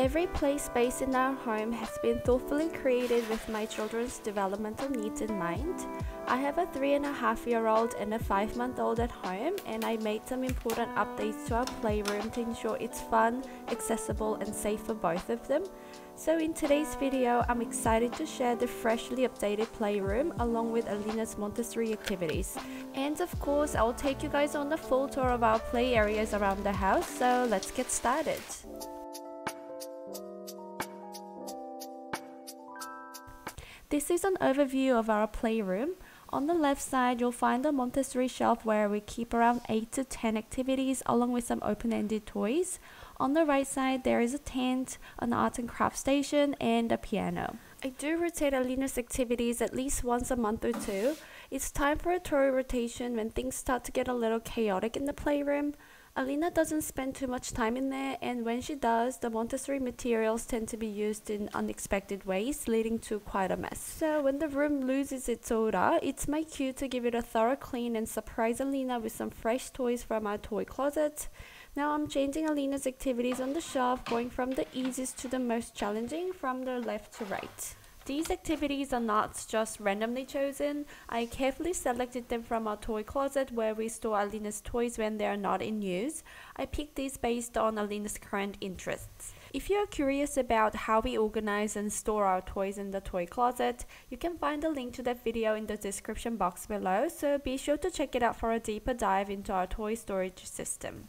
Every play space in our home has been thoughtfully created with my children's developmental needs in mind. I have a 3.5-year-old and a 5-month-old at home, and I made some important updates to our playroom to ensure it's fun, accessible and safe for both of them. So in today's video, I'm excited to share the freshly updated playroom along with Alina's Montessori activities. And of course, I'll take you guys on the full tour of our play areas around the house, so let's get started. This is an overview of our playroom. On the left side, you'll find a Montessori shelf where we keep around 8 to 10 activities along with some open-ended toys. On the right side, there is a tent, an art and craft station, and a piano. I do rotate Alina's activities at least once a month or two. It's time for a toy rotation when things start to get a little chaotic in the playroom. Alina doesn't spend too much time in there, and when she does, the Montessori materials tend to be used in unexpected ways, leading to quite a mess. So when the room loses its order, it's my cue to give it a thorough clean and surprise Alina with some fresh toys from our toy closet. Now I'm changing Alina's activities on the shelf, going from the easiest to the most challenging, from the left to right. These activities are not just randomly chosen. I carefully selected them from our toy closet where we store Alina's toys when they are not in use. I picked these based on Alina's current interests. If you are curious about how we organize and store our toys in the toy closet, you can find a link to that video in the description box below, so be sure to check it out for a deeper dive into our toy storage system.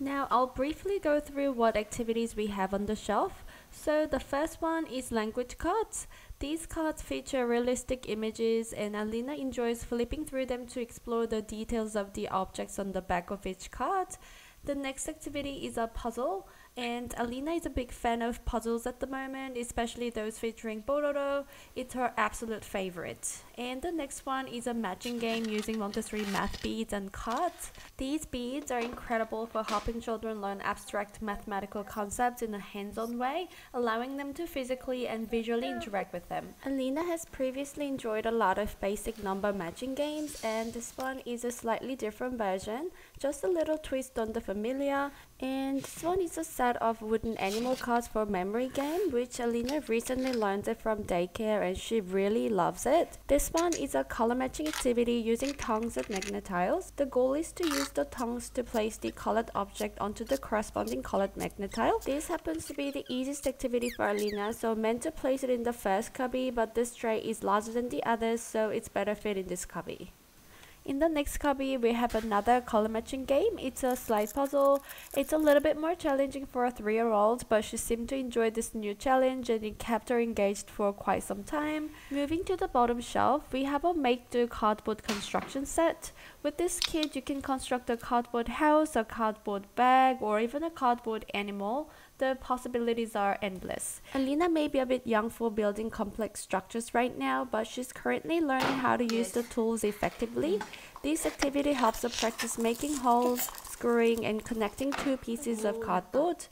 Now I'll briefly go through what activities we have on the shelf. So the first one is language cards. These cards feature realistic images, and Alina enjoys flipping through them to explore the details of the objects on the back of each card. The next activity is a puzzle, and Alina is a big fan of puzzles at the moment, especially those featuring Bororo. It's her absolute favorite. And the next one is a matching game using Montessori math beads and cards. These beads are incredible for helping children learn abstract mathematical concepts in a hands-on way, allowing them to physically and visually interact with them. Alina has previously enjoyed a lot of basic number matching games, and this one is a slightly different version, just a little twist on the familiar. And this one is a set of wooden animal cards for memory game, which Alina recently learned it from daycare and she really loves it. This one is a color matching activity using tongs at Magna-Tiles. The goal is to use the tongs to place the colored object onto the corresponding colored Magna-Tile. This happens to be the easiest activity for Alina, so meant to place it in the first cubby, but this tray is larger than the others, so it's better fit in this cubby. In the next cubby, we have another color matching game. It's a slide puzzle. It's a little bit more challenging for a 3-year-old, but she seemed to enjoy this new challenge and it kept her engaged for quite some time. Moving to the bottom shelf, we have a make-do cardboard construction set. With this kit, you can construct a cardboard house, a cardboard bag, or even a cardboard animal. The possibilities are endless. Alina may be a bit young for building complex structures right now, but she's currently learning how to use the tools effectively. This activity helps her practice making holes, screwing, and connecting two pieces of cardboard.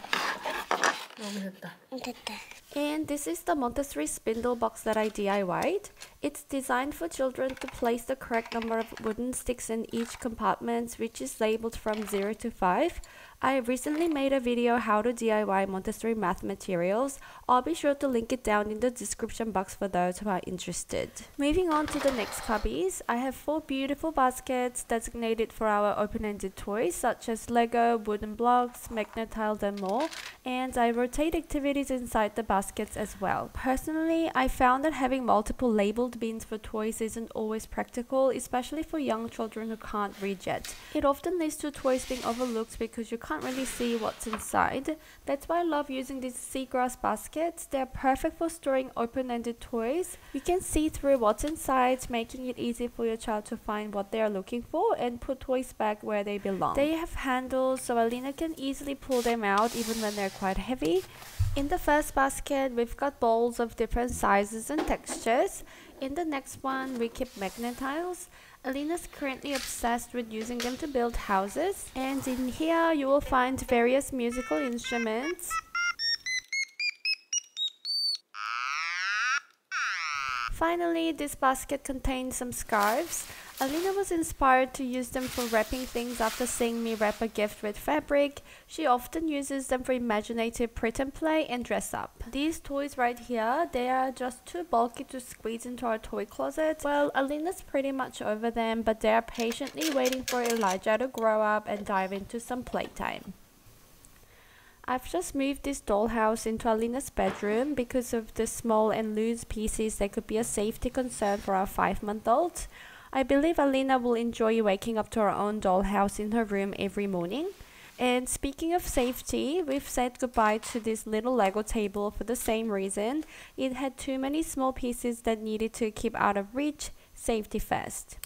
And this is the Montessori spindle box that I DIY'd. It's designed for children to place the correct number of wooden sticks in each compartment, which is labeled from 0 to 5. I recently made a video how to DIY Montessori math materials. I'll be sure to link it down in the description box for those who are interested. Moving on to the next cubbies, I have 4 beautiful baskets designated for our open-ended toys such as Lego, wooden blocks, Magna-Tiles and more, and I rotate activities inside the baskets as well. Personally, I found that having multiple labeled bins for toys isn't always practical, especially for young children who can't read yet. It often leads to toys being overlooked because you can't really see what's inside. That's why I love using these seagrass baskets. They're perfect for storing open-ended toys. You can see through what's inside, making it easy for your child to find what they are looking for and put toys back where they belong. They have handles, so Alina can easily pull them out even when they're quite heavy. In the first basket, we've got bowls of different sizes and textures. In the next one, we keep Magna-Tiles. Alina's currently obsessed with using them to build houses. And in here, you will find various musical instruments. Finally, this basket contains some scarves. Alina was inspired to use them for wrapping things after seeing me wrap a gift with fabric. She often uses them for imaginative print and play and dress up. These toys right here, they are just too bulky to squeeze into our toy closet. Well, Alina's pretty much over them, but they are patiently waiting for Elijah to grow up and dive into some playtime. I've just moved this dollhouse into Alina's bedroom because of the small and loose pieces that could be a safety concern for our 5-month-old. I believe Alina will enjoy waking up to her own dollhouse in her room every morning. And speaking of safety, we've said goodbye to this little Lego table for the same reason. It had too many small pieces that needed to keep out of reach, safety first.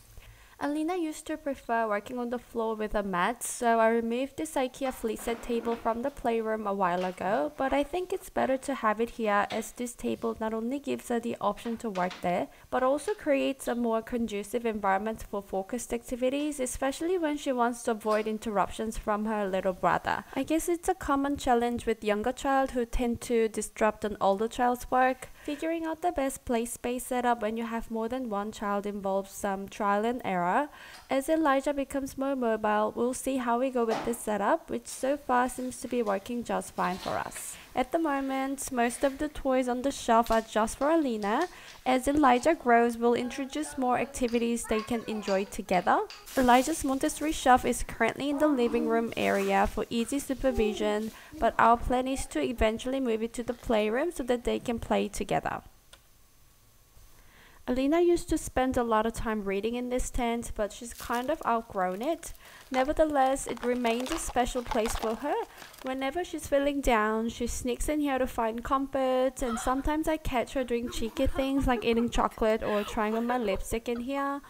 Alina used to prefer working on the floor with a mat, so I removed this IKEA Flisat table from the playroom a while ago, but I think it's better to have it here as this table not only gives her the option to work there, but also creates a more conducive environment for focused activities, especially when she wants to avoid interruptions from her little brother. I guess it's a common challenge with younger child who tend to disrupt an older child's work. Figuring out the best play space setup when you have more than one child involves some trial and error. As Elijah becomes more mobile, we'll see how we go with this setup, which so far seems to be working just fine for us. At the moment, most of the toys on the shelf are just for Alina. As Elijah grows, we'll introduce more activities they can enjoy together. Elijah's Montessori shelf is currently in the living room area for easy supervision, but our plan is to eventually move it to the playroom so that they can play together. Alina used to spend a lot of time reading in this tent, but she's kind of outgrown it. Nevertheless, it remains a special place for her. Whenever she's feeling down, she sneaks in here to find comfort, and sometimes I catch her doing cheeky things like eating chocolate or trying on my lipstick in here.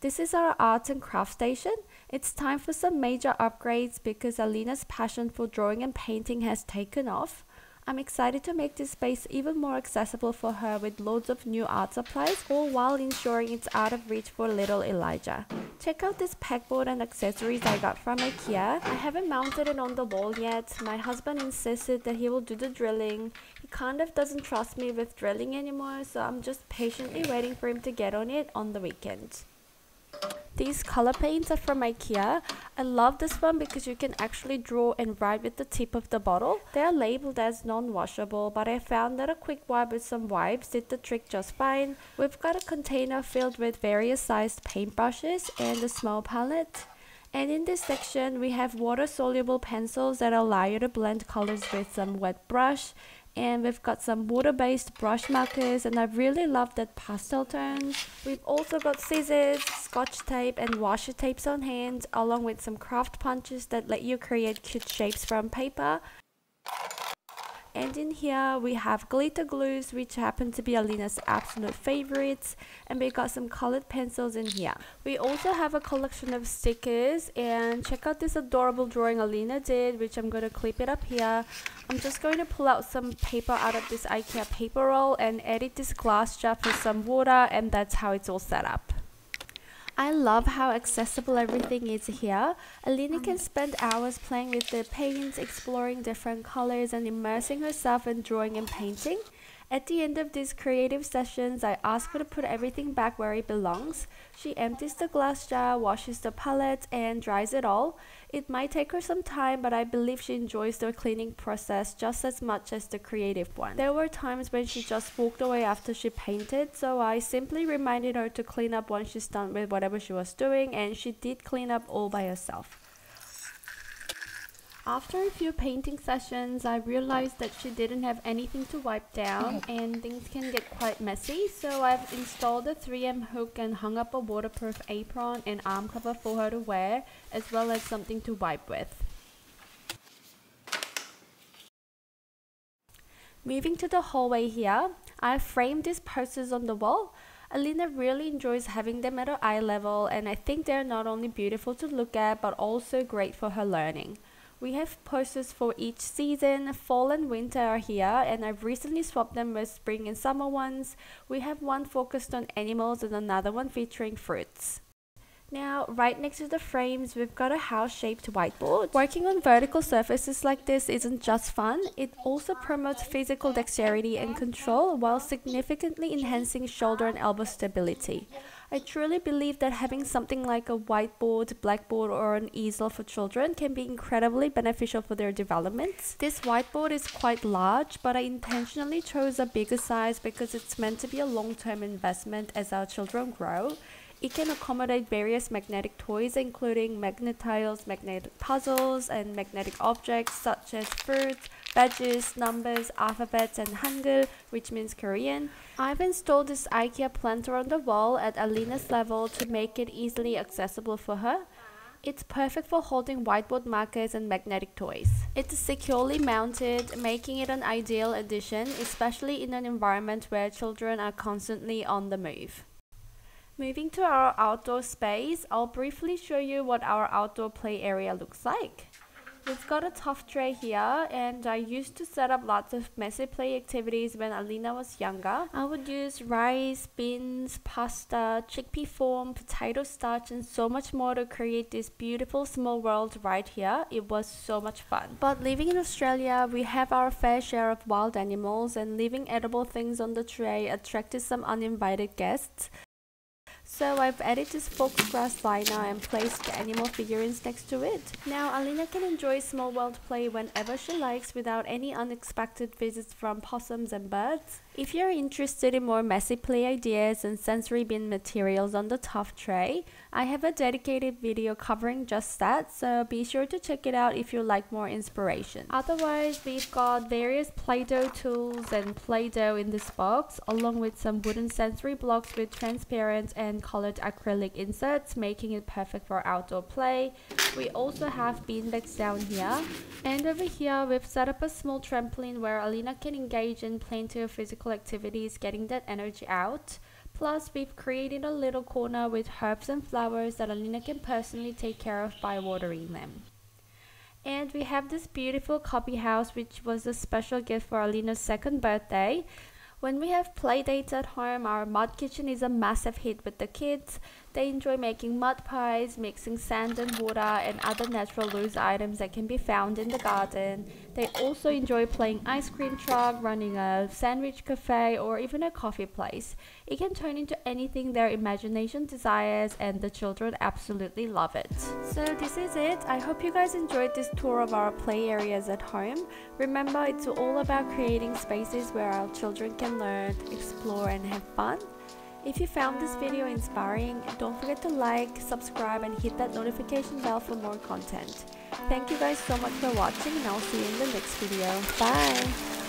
This is our arts and craft station. It's time for some major upgrades because Alina's passion for drawing and painting has taken off. I'm excited to make this space even more accessible for her with loads of new art supplies, all while ensuring it's out of reach for little Elijah. Check out this pegboard and accessories I got from IKEA. I haven't mounted it on the wall yet. My husband insisted that he will do the drilling. He kind of doesn't trust me with drilling anymore, so I'm just patiently waiting for him to get on it on the weekend. These color paints are from IKEA. I love this one because you can actually draw and write with the tip of the bottle. They are labeled as non-washable, but I found that a quick wipe with some wipes did the trick just fine. We've got a container filled with various sized paintbrushes and a small palette. And in this section, we have water-soluble pencils that allow you to blend colors with some wet brush. And we've got some water-based brush markers, and I really love that pastel tone. We've also got scissors, scotch tape and washi tapes on hand, along with some craft punches that let you create cute shapes from paper. And in here we have glitter glues, which happen to be Alina's absolute favorites, and we got some colored pencils in here. We also have a collection of stickers, and check out this adorable drawing Alina did, which I'm going to clip it up here. I'm just going to pull out some paper out of this IKEA paper roll and edit this glass jar with some water, and that's how it's all set up. I love how accessible everything is here. Alina can spend hours playing with the paints, exploring different colors and immersing herself in drawing and painting. At the end of these creative sessions, I ask her to put everything back where it belongs. She empties the glass jar, washes the palette and dries it all. It might take her some time, but I believe she enjoys the cleaning process just as much as the creative one. There were times when she just walked away after she painted, so I simply reminded her to clean up once she's done with whatever she was doing, and she did clean up all by herself. After a few painting sessions, I realized that she didn't have anything to wipe down and things can get quite messy, so I've installed a 3M hook and hung up a waterproof apron and arm cover for her to wear, as well as something to wipe with. Moving to the hallway here, I framed these posters on the wall. Alina really enjoys having them at her eye level, and I think they're not only beautiful to look at but also great for her learning. We have posters for each season. Fall and winter are here, and I've recently swapped them with spring and summer ones. We have one focused on animals and another one featuring fruits. Now, right next to the frames, we've got a house-shaped whiteboard. Working on vertical surfaces like this isn't just fun, it also promotes physical dexterity and control while significantly enhancing shoulder and elbow stability. I truly believe that having something like a whiteboard, blackboard, or an easel for children can be incredibly beneficial for their development. This whiteboard is quite large, but I intentionally chose a bigger size because it's meant to be a long-term investment as our children grow. It can accommodate various magnetic toys, including Magna-Tiles, magnetic puzzles, and magnetic objects such as fruits, badges, numbers, alphabets, and Hangul, which means Korean. I've installed this IKEA planter on the wall at Alina's level to make it easily accessible for her. It's perfect for holding whiteboard markers and magnetic toys. It's securely mounted, making it an ideal addition, especially in an environment where children are constantly on the move. Moving to our outdoor space, I'll briefly show you what our outdoor play area looks like. We've got a tough tray here, and I used to set up lots of messy play activities when Alina was younger. I would use rice, beans, pasta, chickpea form, potato starch, and so much more to create this beautiful small world right here. It was so much fun. But living in Australia, we have our fair share of wild animals, and leaving edible things on the tray attracted some uninvited guests. So I've added this foxgrass liner and placed the animal figurines next to it. Now Alina can enjoy small world play whenever she likes without any unexpected visits from possums and birds. If you're interested in more messy play ideas and sensory bin materials on the tough tray, I have a dedicated video covering just that, so be sure to check it out if you like more inspiration. Otherwise, we've got various Play-Doh tools and Play-Doh in this box, along with some wooden sensory blocks with transparent and colored acrylic inserts, making it perfect for outdoor play. We also have beanbags down here. And over here, we've set up a small trampoline where Alina can engage in plenty of physical activities, getting that energy out. Plus, we've created a little corner with herbs and flowers that Alina can personally take care of by watering them. And we have this beautiful copy house, which was a special gift for Alina's second birthday. When we have play dates at home, our mud kitchen is a massive hit with the kids. They enjoy making mud pies, mixing sand and water and other natural loose items that can be found in the garden. They also enjoy playing ice cream truck, running a sandwich cafe, or even a coffee place. It can turn into anything their imagination desires, and the children absolutely love it. So this is it. I hope you guys enjoyed this tour of our play areas at home. Remember, it's all about creating spaces where our children can learn, explore, and have fun. If you found this video inspiring, don't forget to like, subscribe, and hit that notification bell for more content. Thank you guys so much for watching, and I'll see you in the next video. Bye!